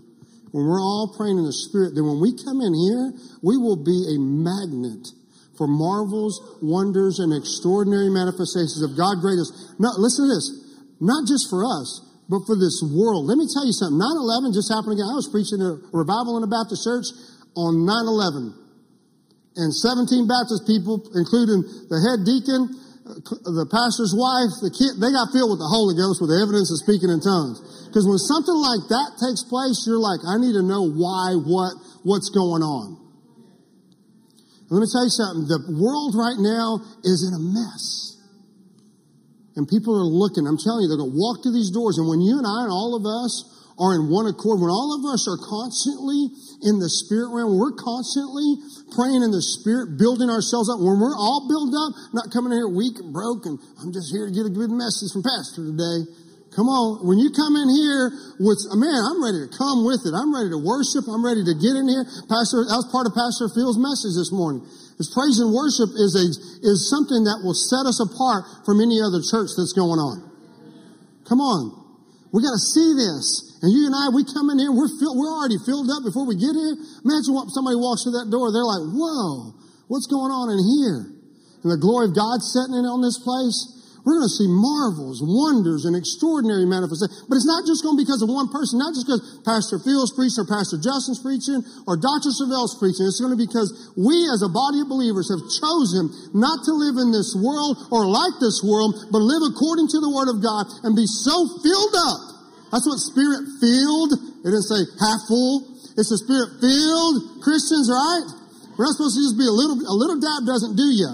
when we're all praying in the Spirit, then when we come in here, we will be a magnet for marvels, wonders, and extraordinary manifestations of God's greatness. Now, listen to this, not just for us, but for this world. Let me tell you something, 9/11 just happened again. I was preaching a revival in a Baptist church on 9/11. And 17 Baptist people, including the head deacon, the pastor's wife, the kid, they got filled with the Holy Ghost with the evidence of speaking in tongues. Because when something like that takes place, you're like, I need to know why, what's going on. And let me tell you something. The world right now is in a mess. And people are looking. I'm telling you, they're going to walk through these doors. And when you and I and all of us are in one accord, when all of us are constantly in the spirit realm, we're constantly praying in the spirit, building ourselves up. When we're all built up, not coming in here weak and broke, and I'm just here to get a good message from Pastor today. Come on. When you come in here with, man, I'm ready to come with it. I'm ready to worship. I'm ready to get in here. Pastor, that was part of Pastor Phil's message this morning. His praise and worship is something that will set us apart from any other church that's going on. Come on. We got to see this. And you and I, we come in here, we're already filled up before we get here. Imagine what somebody walks through that door, they're like, whoa, what's going on in here? And the glory of God setting in on this place. We're going to see marvels, wonders, and extraordinary manifestations. But it's not just going to be because of one person, not just because Pastor Phil's preaching or Pastor Justin's preaching or Dr. Savelle's preaching. It's going to be because we as a body of believers have chosen not to live in this world or like this world, but live according to the Word of God and be so filled up. That's what spirit-filled, it didn't say half full. It's the spirit-filled Christians, right? We're not supposed to just be a little dab doesn't do you.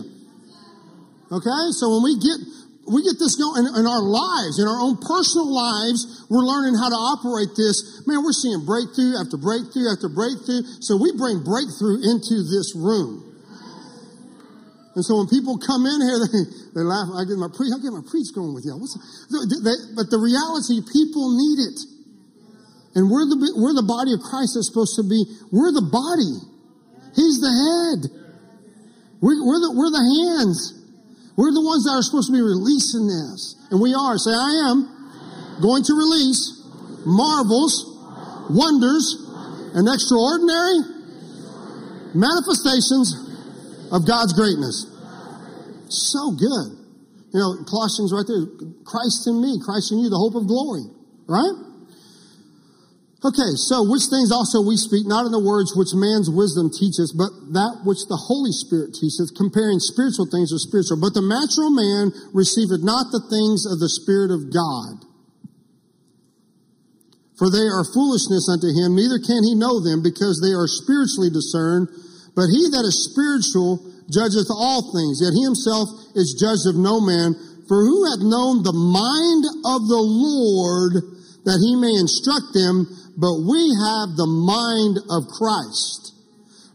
Okay? So when we get this going in our lives, in our own personal lives, we're learning how to operate this. Man, we're seeing breakthrough after breakthrough after breakthrough. So we bring breakthrough into this room. And so when people come in here, they laugh. I'll get my preach going with y'all. But the reality, people need it. And we're the body of Christ that's supposed to be. We're the body. He's the head. We're the hands. We're the ones that are supposed to be releasing this. And we are. Say, I am going to release marvels, wonders, and extraordinary manifestations of God's greatness. So good. You know, Colossians right there, Christ in me, Christ in you, the hope of glory. Right? Okay, so which things also we speak, not in the words which man's wisdom teacheth, but that which the Holy Spirit teacheth, comparing spiritual things with spiritual. But the natural man receiveth not the things of the Spirit of God, for they are foolishness unto him, neither can he know them, because they are spiritually discerned. But he that is spiritual judgeth all things, yet he himself is judged of no man. For who hath known the mind of the Lord, that he may instruct him? But we have the mind of Christ.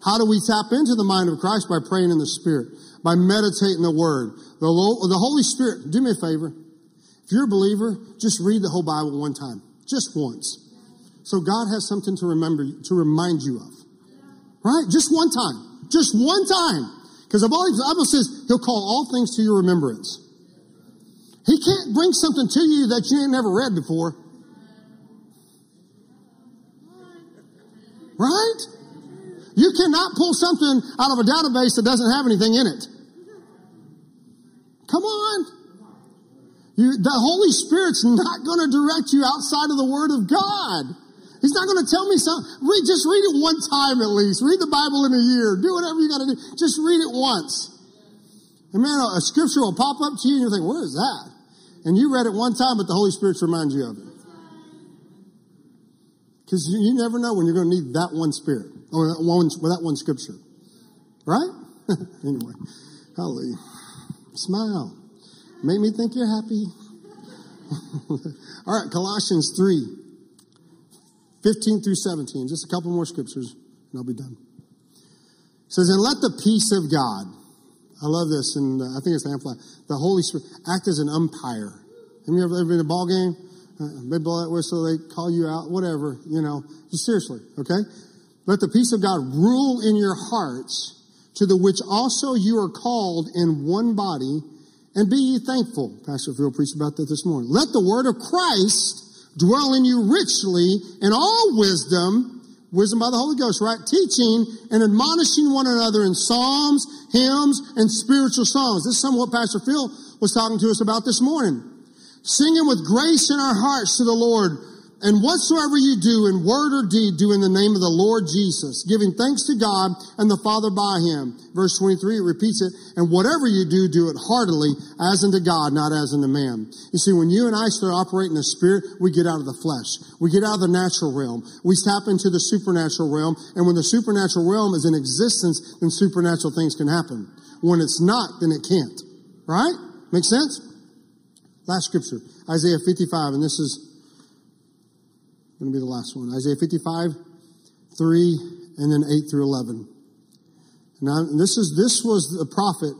How do we tap into the mind of Christ? By praying in the Spirit, by meditating the Word. The Holy Spirit, do me a favor. If you're a believer, just read the whole Bible one time, just once. So God has something to remind you of. Right? Just one time. Just one time. Because the Bible says he'll call all things to your remembrance. He can't bring something to you that you ain't never read before. Right? You cannot pull something out of a database that doesn't have anything in it. Come on. The Holy Spirit's not going to direct you outside of the Word of God. He's not going to tell me something. Just read it one time at least. Read the Bible in a year. Do whatever you got to do. Just read it once. And man, a scripture will pop up to you and you'll think, where is that? And you read it one time, but the Holy Spirit reminds you of it. Because you never know when you're going to need that one spirit. or that one scripture, right? Anyway, hallelujah. Smile. Make me think you're happy. All right, Colossians 3, 15 through 17. Just a couple more scriptures, and I'll be done. It says, and let the peace of God, I love this, and I think it's Amplified, the Holy Spirit, act as an umpire. Have you ever been to a ball game? They blow that whistle, they call you out, whatever, you know. Just seriously, okay? Let the peace of God rule in your hearts, to the which also you are called in one body, and be ye thankful. Pastor Phil preached about that this morning. Let the word of Christ dwell in you richly in all wisdom, wisdom by the Holy Ghost, right? Teaching and admonishing one another in psalms, hymns, and spiritual songs. This is somewhat Pastor Phil was talking to us about this morning. Singing with grace in our hearts to the Lord. And whatsoever you do in word or deed, do in the name of the Lord Jesus, giving thanks to God and the Father by him. Verse 23, it repeats it. And whatever you do, do it heartily as unto God, not as unto man. You see, when you and I start operating in the Spirit, we get out of the flesh. We get out of the natural realm. We tap into the supernatural realm. And when the supernatural realm is in existence, then supernatural things can happen. When it's not, then it can't. Right? Make sense? Last scripture, Isaiah 55, and this is going to be the last one. Isaiah 55, 3, and then 8 through 11. Now, this was the prophet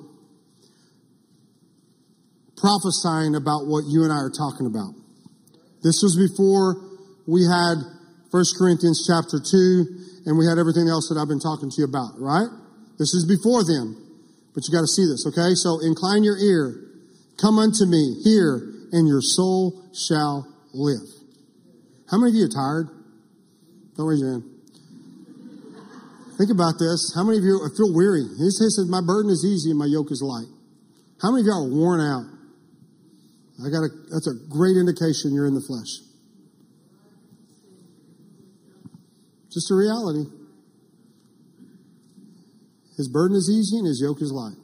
prophesying about what you and I are talking about. This was before we had 1 Corinthians chapter 2, and we had everything else that I've been talking to you about, right? This is before then, but you got to see this, okay? So incline your ear, come unto me, hear, and your soul shall live. How many of you are tired? Don't raise your hand. Think about this. How many of you feel weary? He says, my burden is easy and my yoke is light. How many of y'all are worn out? That's a great indication you're in the flesh. Just a reality. His burden is easy and his yoke is light.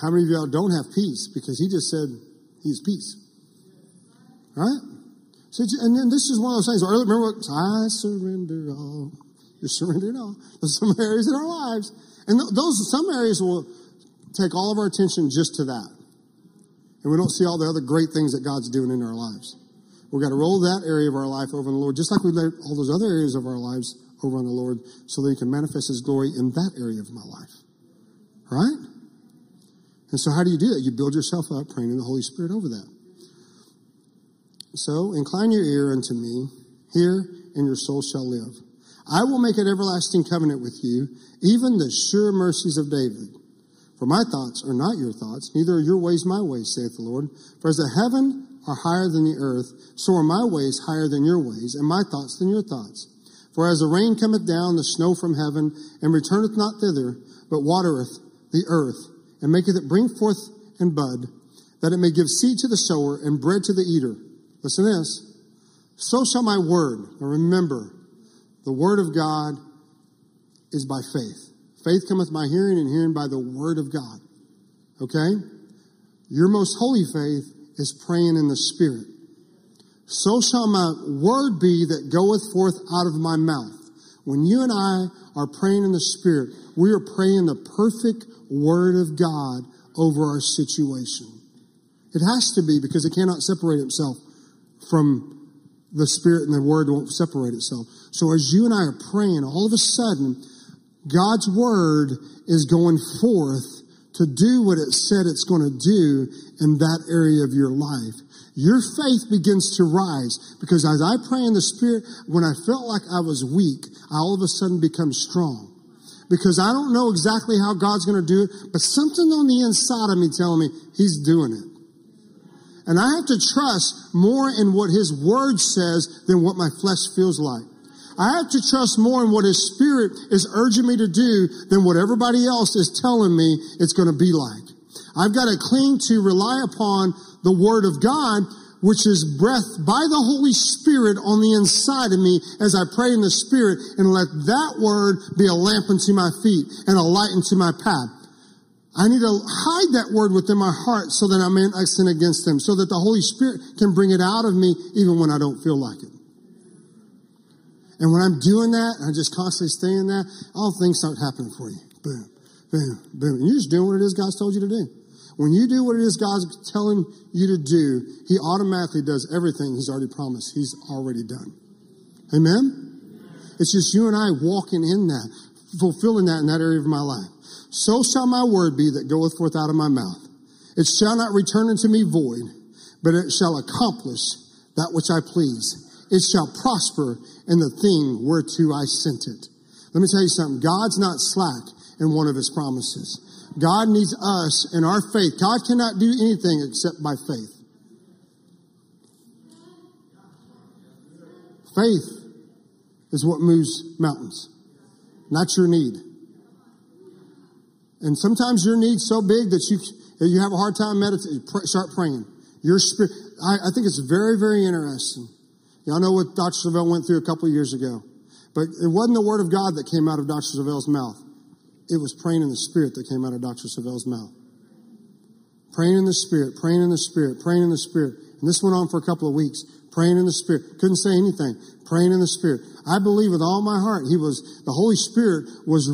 How many of y'all don't have peace? Because he just said he's peace. Right? So, and then this is one of those things. Remember what? I surrender all. You're surrendering all. There's some areas in our lives. And some areas will take all of our attention just to that. And we don't see all the other great things that God's doing in our lives. We've got to roll that area of our life over on the Lord, just like we let all those other areas of our lives over on the Lord, so that he can manifest his glory in that area of my life. Right? And so how do you do that? You build yourself up praying in the Holy Spirit over that. So, incline your ear unto me, hear, and your soul shall live. I will make an everlasting covenant with you, even the sure mercies of David. For my thoughts are not your thoughts, neither are your ways my ways, saith the Lord. For as the heaven are higher than the earth, so are my ways higher than your ways, and my thoughts than your thoughts. For as the rain cometh down, the snow from heaven, and returneth not thither, but watereth the earth, and maketh it bring forth and bud, that it may give seed to the sower and bread to the eater. Listen to this. So shall my word. Now remember, the word of God is by faith. Faith cometh by hearing, and hearing by the word of God. Okay? Your most holy faith is praying in the Spirit. So shall my word be that goeth forth out of my mouth. When you and I are praying in the Spirit, we are praying the perfect word of God over our situation. It has to be, because it cannot separate itself from the Spirit, and the word won't separate itself. So as you and I are praying, all of a sudden, God's word is going forth to do what it said it's going to do in that area of your life. Your faith begins to rise, because as I pray in the Spirit, when I felt like I was weak, I all of a sudden become strong. Because I don't know exactly how God's going to do it, but something on the inside of me telling me he's doing it. And I have to trust more in what his word says than what my flesh feels like. I have to trust more in what his Spirit is urging me to do than what everybody else is telling me it's going to be like. I've got to cling to, rely upon the word of God, which is breath by the Holy Spirit on the inside of me as I pray in the Spirit, and let that word be a lamp unto my feet and a light unto my path. I need to hide that word within my heart so that I may not sin against them, so that the Holy Spirit can bring it out of me even when I don't feel like it. And when I'm doing that, and I just constantly stay in that, all things start happening for you. Boom, boom, boom. And you're just doing what it is God's told you to do. When you do what it is God's telling you to do, He automatically does everything He's already promised. He's already done. Amen? It's just you and I walking in that, fulfilling that in that area of my life. So shall my word be that goeth forth out of my mouth. It shall not return unto me void, but it shall accomplish that which I please. It shall prosper in the thing whereto I sent it. Let me tell you something. God's not slack in one of His promises. God needs us in our faith. God cannot do anything except by faith. Faith is what moves mountains, not your need. And sometimes your need's so big that you have a hard time meditating. Start praying. Your spirit. I think it's very, very interesting. Y'all know what Dr. Savelle went through a couple of years ago. But it wasn't the word of God that came out of Dr. Savelle's mouth. It was praying in the Spirit that came out of Dr. Savelle's mouth. Praying in the Spirit, praying in the Spirit, praying in the Spirit. And this went on for a couple of weeks. Praying in the Spirit. Couldn't say anything. Praying in the Spirit. I believe with all my heart, the Holy Spirit was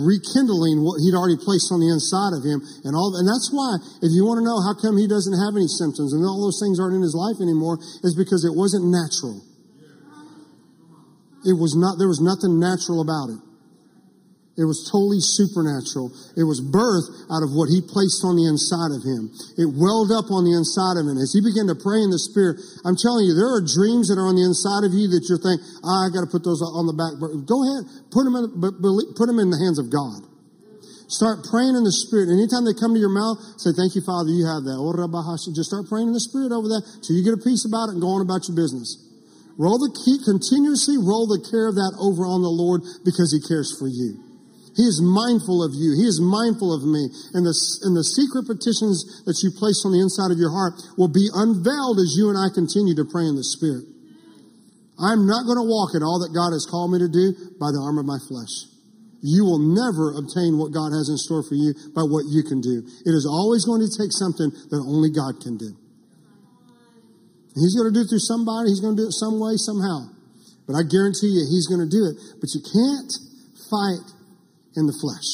rekindling what He'd already placed on the inside of Him. And that's why, if you want to know how come He doesn't have any symptoms and all those things aren't in His life anymore, is because it wasn't natural. There was nothing natural about it. It was totally supernatural. It was birthed out of what He placed on the inside of Him. It welled up on the inside of Him. As He began to pray in the Spirit, I'm telling you, there are dreams that are on the inside of you that you're thinking, I got to put those on the back burner. Go ahead. Put them in the hands of God. Start praying in the Spirit. Anytime they come to your mouth, say, thank you, Father, you have that. Just start praying in the Spirit over that till you get a peace about it and go on about your business. Continuously roll the care of that over on the Lord because He cares for you. He is mindful of you. He is mindful of me. And the secret petitions that you place on the inside of your heart will be unveiled as you and I continue to pray in the Spirit. I'm not going to walk in all that God has called me to do by the arm of my flesh. You will never obtain what God has in store for you by what you can do. It is always going to take something that only God can do. And He's going to do it through somebody. He's going to do it some way, somehow. But I guarantee you, He's going to do it. But you can't fight in the flesh.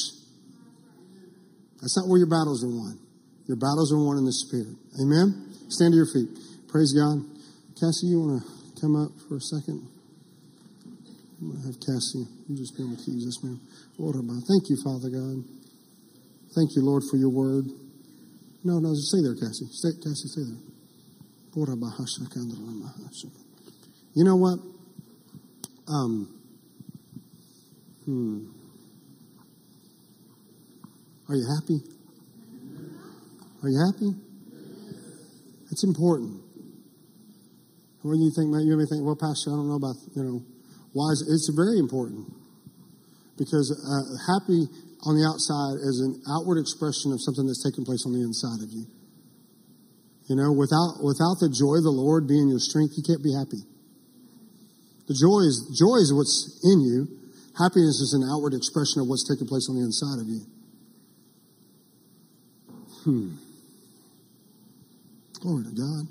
That's not where your battles are won. Your battles are won in the Spirit. Amen? Stand to your feet. Praise God. Cassie, you want to come up for a second? I'm going to have Cassie. You just be able to use this, ma'am. Thank you, Father God. Thank you, Lord, for your word. No, just stay there, Cassie. Stay there. You know what? Are you happy? Are you happy? It's important. When you may think, well, Pastor, I don't know about, why is it? It's very important. Because happy on the outside is an outward expression of something that's taking place on the inside of you. Without the joy of the Lord being your strength, you can't be happy. The joy is what's in you. Happiness is an outward expression of what's taking place on the inside of you. Glory to God.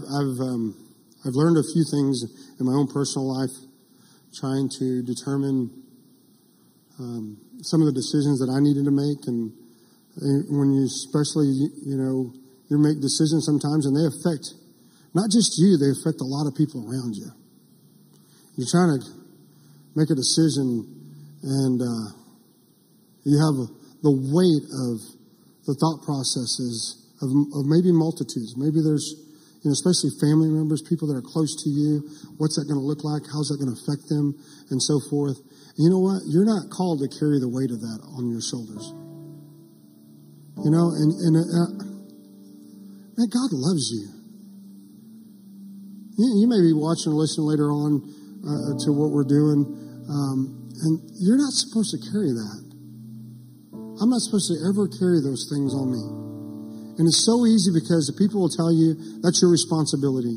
I've learned a few things in my own personal life, trying to determine some of the decisions that I needed to make, and when you, especially, you make decisions sometimes, and they affect not just you, they affect a lot of people around you. You're trying to make a decision, and you have the weight of the thought processes of maybe multitudes. Maybe there's, especially family members, people that are close to you. What's that going to look like? How's that going to affect them? And so forth. And you know what? You're not called to carry the weight of that on your shoulders. Man, God loves you. You may be watching or listening later on to what we're doing. And you're not supposed to carry that. I'm not supposed to ever carry those things on me. And it's so easy because the people will tell you, that's your responsibility.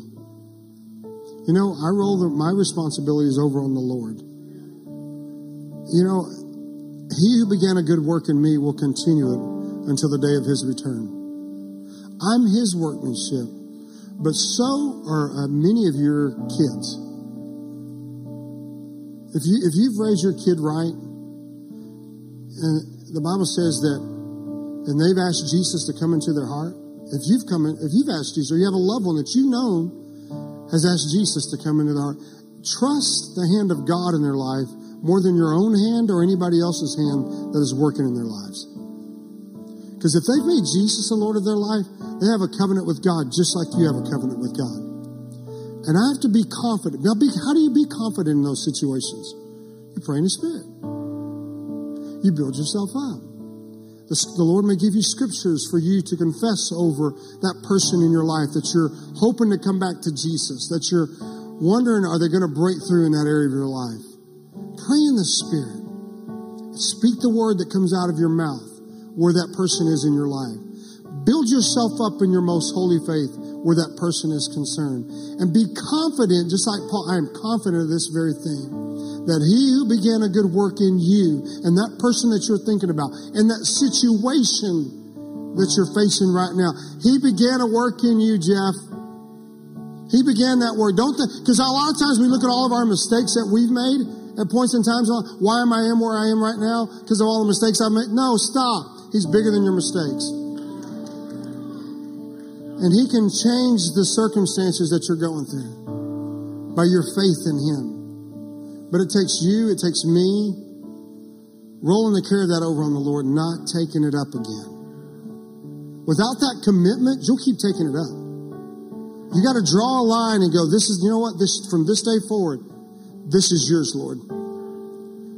I roll my responsibilities over on the Lord. He who began a good work in me will continue it until the day of His return. I'm his workmanship, but so are many of your kids. If you've raised your kid right, and the Bible says that, and they've asked Jesus to come into their heart, if you've asked Jesus, or you have a loved one that you know has asked Jesus to come into their heart, trust the hand of God in their life more than your own hand or anybody else's hand that is working in their lives. Because if they've made Jesus the Lord of their life, they have a covenant with God, just like you have a covenant with God. And I have to be confident. Now, how do you be confident in those situations? You pray in the Spirit. You build yourself up. The Lord may give you scriptures for you to confess over that person in your life that you're hoping to come back to Jesus, that you're wondering, are they going to break through in that area of your life? Pray in the Spirit. Speak the word that comes out of your mouth where that person is in your life. Build yourself up in your most holy faith where that person is concerned. And be confident, just like Paul, I am confident of this very thing, that he who began a good work in you, and that person that you're thinking about, and that situation that you're facing right now, he began a work in you, Jeff. He began that work. Because a lot of times we look at all of our mistakes that we've made at points in times, why am I where I am right now? Because of all the mistakes I've made. No, stop. He's bigger than your mistakes. And he can change the circumstances that you're going through by your faith in him. But it takes you, it takes me, rolling the care of that over on the Lord, not taking it up again. Without that commitment, you'll keep taking it up. You got to draw a line and go, this is, you know what, this from this day forward, this is yours, Lord.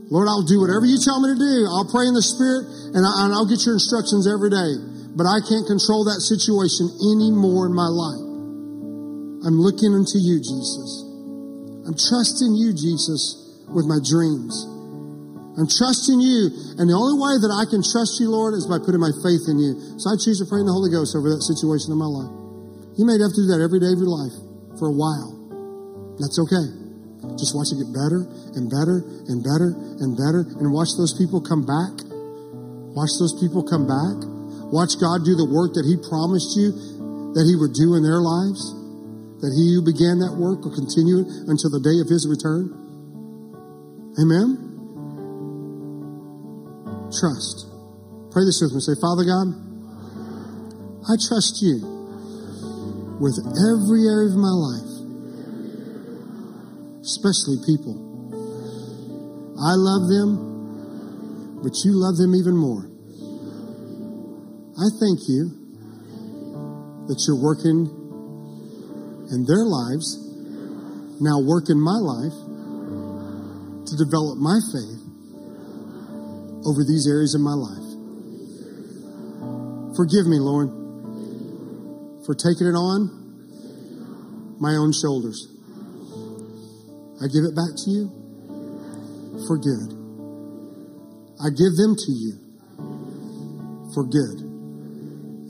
Lord, I'll do whatever you tell me to do. I'll pray in the Spirit, and I'll get your instructions every day. But I can't control that situation anymore in my life. I'm looking unto you, Jesus. I'm trusting you, Jesus, with my dreams. I'm trusting you. And the only way that I can trust you, Lord, is by putting my faith in you. So I choose to pray in the Holy Ghost over that situation in my life. You may have to do that every day of your life for a while. That's okay. Just watch it get better and better and better and better. And watch those people come back. Watch those people come back. Watch God do the work that he promised you that he would do in their lives. That he who began that work will continue it until the day of his return. Amen? Trust. Pray this with me. Say, Father God, I trust you with every area of my life. Especially people. I love them, but you love them even more. I thank you that you're working in their lives, now work in my life to develop my faith over these areas of my life. Forgive me, Lord, for taking it on my own shoulders. I give it back to you for good. I give them to you for good.